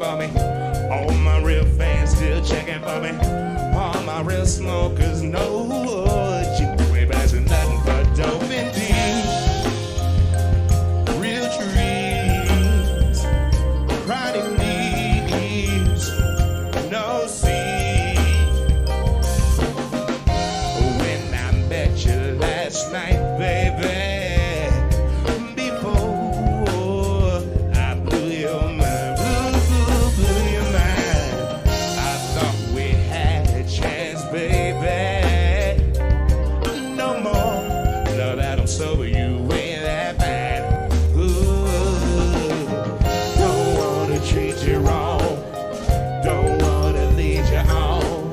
checking for me. All my real fans still checking for me. All my real smokers know what you do. Everybody's nothing but dope and deep. Real trees, prodding leaves, no seed. When I met you last night, baby, sober, you ain't that bad. Ooh, don't wanna treat you wrong, don't wanna lead you on.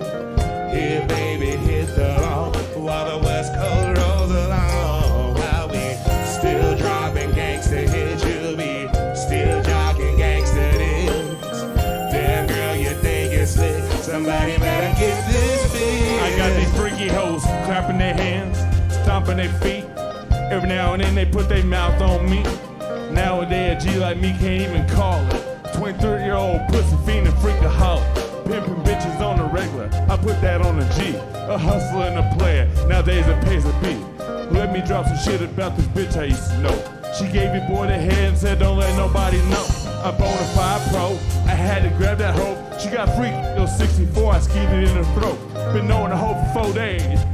Here, baby, hit the lawn while the West Coast rolls along. While we still dropping gangster hits, you'll be still jocking gangster hits. Damn girl, you think you're slick. Somebody better get this bitch. I got these freaky hoes clapping their hands, stomping their feet. Every now and then they put their mouth on me. Nowadays a G like me can't even call it. 23-year-old pussy fiend and freakaholic, pimping bitches on the regular. I put that on a G, a hustler and a player. Nowadays it pays a beat. Let me drop some shit about this bitch I used to know. She gave your boy the head and said don't let nobody know. I bonafide pro, I had to grab that hoe. She got freaky, it was 64, I skied it in her throat. Been knowing the hoe for 4 days.